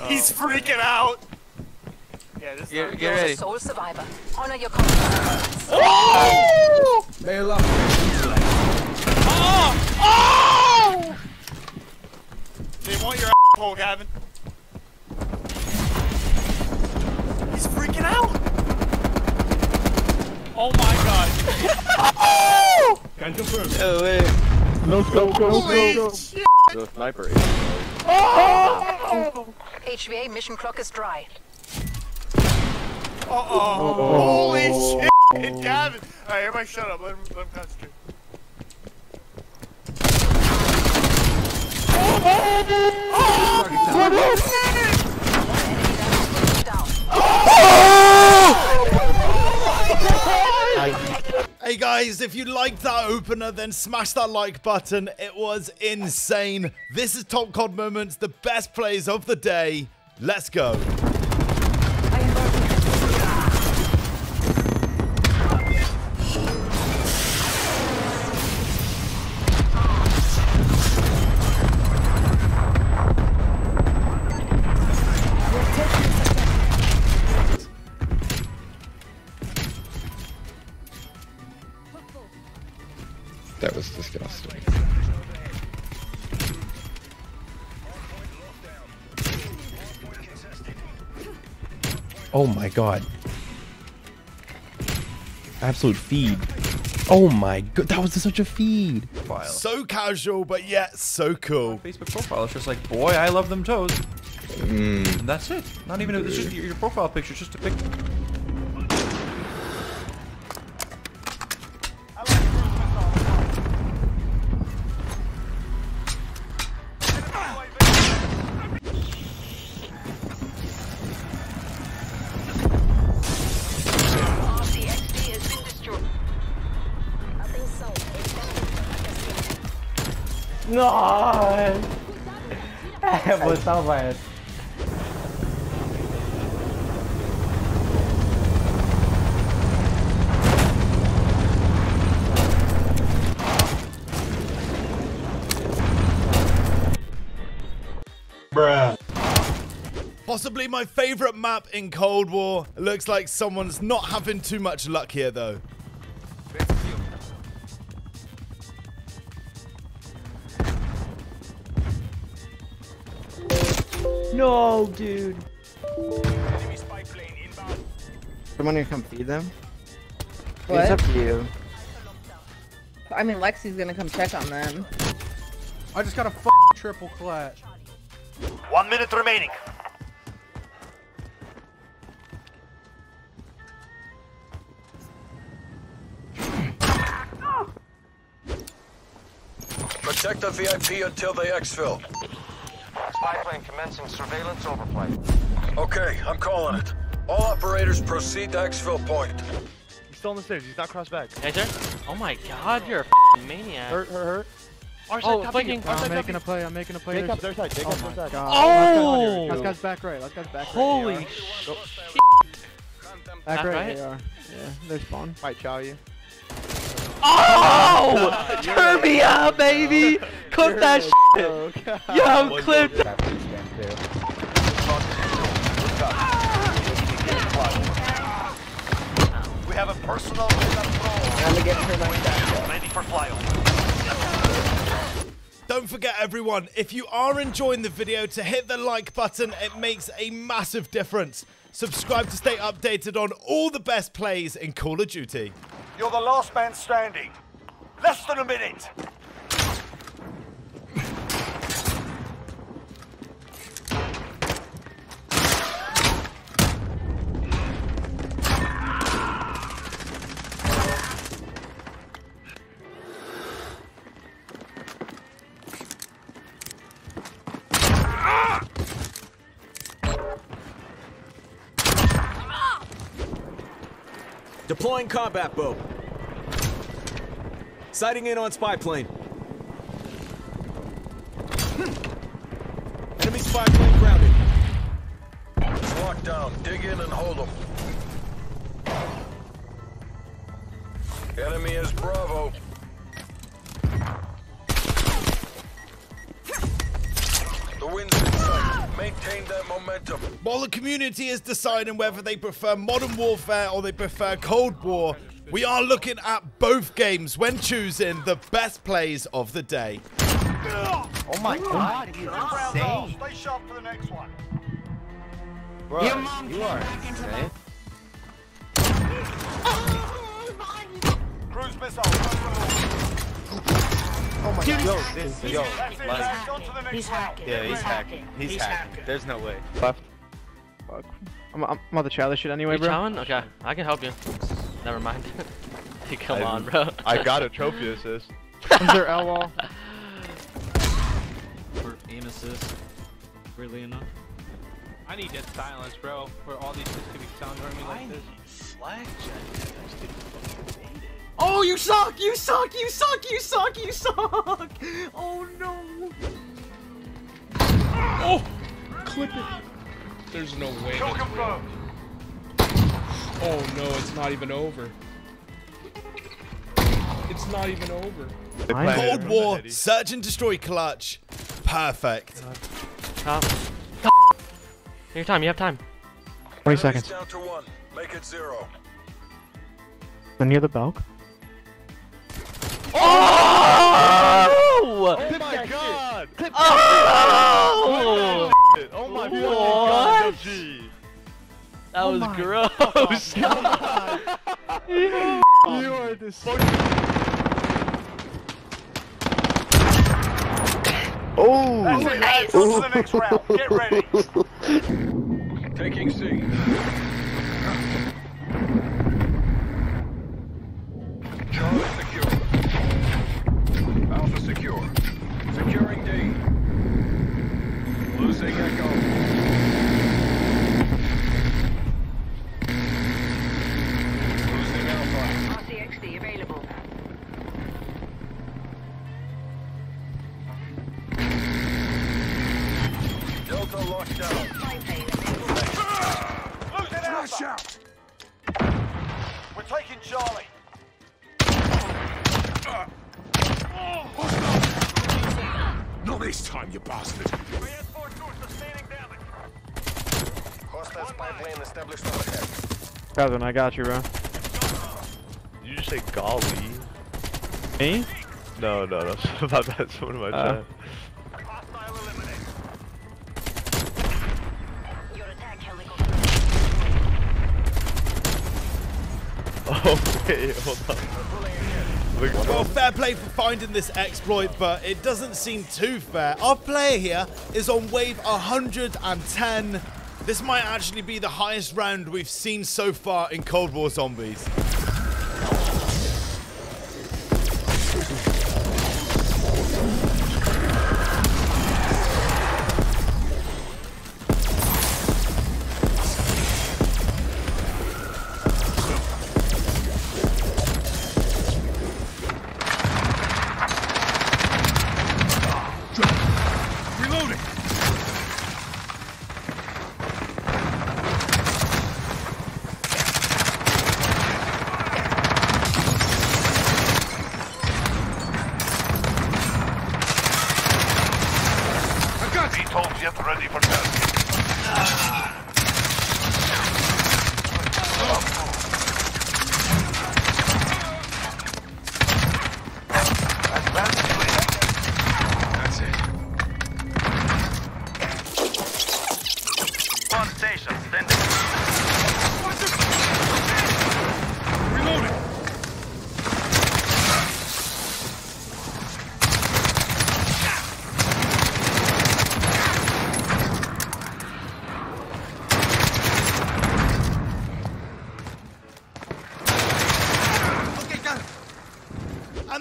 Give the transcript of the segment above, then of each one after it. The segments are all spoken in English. He's freaking out. Yeah, this is a sole survivor. Honor your contract. Oh! Bail up. Oh! Oh! They want your asshole, Gavin. He's freaking out. Oh my god. Oh! Can't confirm. No way. No, go, go, go, go. The sniper is. Oh! HVA mission clock is dry. Uh oh. Holy shit, Gavin! Alright, everybody shut up. Let him concentrate. Hey guys, if you liked that opener, then smash that like button. It was insane. This is Top COD Moments, the best plays of the day. Let's go. That was disgusting. Oh my god. Absolute feed. Oh my god, that was such a feed. So casual, but yet so cool. Facebook profile, it's just like, boy, I love them toes. Mm. And that's it. Not even, it's just your profile picture, just a picture. No! Vou salvar essa. Bruh. Possibly my favorite map in Cold War. It looks like someone's not having too much luck here though. No, dude. Someone gonna come feed them? What? It's up to you. I mean, Lexi's gonna come check on them. I just got a f***ing triple clutch. 1 minute remaining. Protect the VIP until they exfil. Spy plane commencing surveillance overflight. Okay, I'm calling it. All operators proceed to exfil point. He's still on the stairs, he's not crossed back. Hey, there? Oh my god, you're a f***ing maniac. Hurt. Oh, flanking. I'm making a play, I'm making a play. Take up their side, take up their side. Oh! Last guy's back right, last guy's back right. Holy shit. Back right, they are. Yeah, they're spawned. Might chow you. Oh! Turn me up, baby! Clip that shit! Yo, clip that! We have a personal ready for flyover. Don't forget everyone, if you are enjoying the video, to hit the like button, it makes a massive difference. Subscribe to stay updated on all the best plays in Call of Duty. You're the last man standing. Less than a minute. Deploying combat boat. Sighting in on spy plane. Enemy spy plane grounded. Lock down. Dig in and hold them. Enemy is Bravo. The wind's in sight. Maintain maintain their momentum. While the community is deciding whether they prefer Modern Warfare or they prefer Cold War, we are looking at both games when choosing the best plays of the day. Oh my god, he's insane. Play sharp for the next one. Bro, you are insane. Cruise missile. Oh my god. Yo, this, yo. He's hacking. Yeah, he's hacking. He's hacking. There's no way. Left. Fuck. I'm on the challenge shit anyway, bro. Challenge? Okay, I can help you. Never mind. Come on, bro. I got a trophy assist. Is there L wall? For aim assist, really enough. I need dead silence, bro. For all these kids to be sound me like this. Oh, you suck! You suck! You suck! You suck! You suck! Oh no! Oh! Clip it. There's no way. Oh no! It's not even over. It's not even over. Cold War, search and destroy clutch. Perfect. Your time. You have time. 20 seconds. Down to one. Make it zero. They're near the Belk. Oh! Oh my god! Oh! Oh my god! That was gross. You are this. Oh! That's it, nice. On to the next round. Get ready. Taking C. Charlie secure. Alpha secure. Securing D. Losing Echo. Losing Alpha. RCXD available. Locked down. Losing Alpha. We're taking Charlie. Not this time, you bastard. Hostile spy plane established on ahead. Kevin, I got you, bro. Did you just say golly? Me? No. About that, someone in my chat. Okay, hold on. Well, fair play for finding this exploit, but it doesn't seem too fair. Our player here is on wave 110. This might actually be the highest round we've seen so far in Cold War Zombies.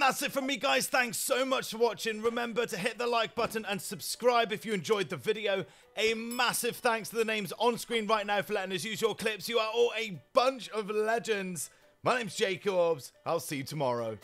That's it from me, guys. Thanks so much for watching. Remember to hit the like button and subscribe if you enjoyed the video. A massive thanks to the names on screen right now for letting us use your clips. You are all a bunch of legends. My name's J.Corbs. I'll see you tomorrow.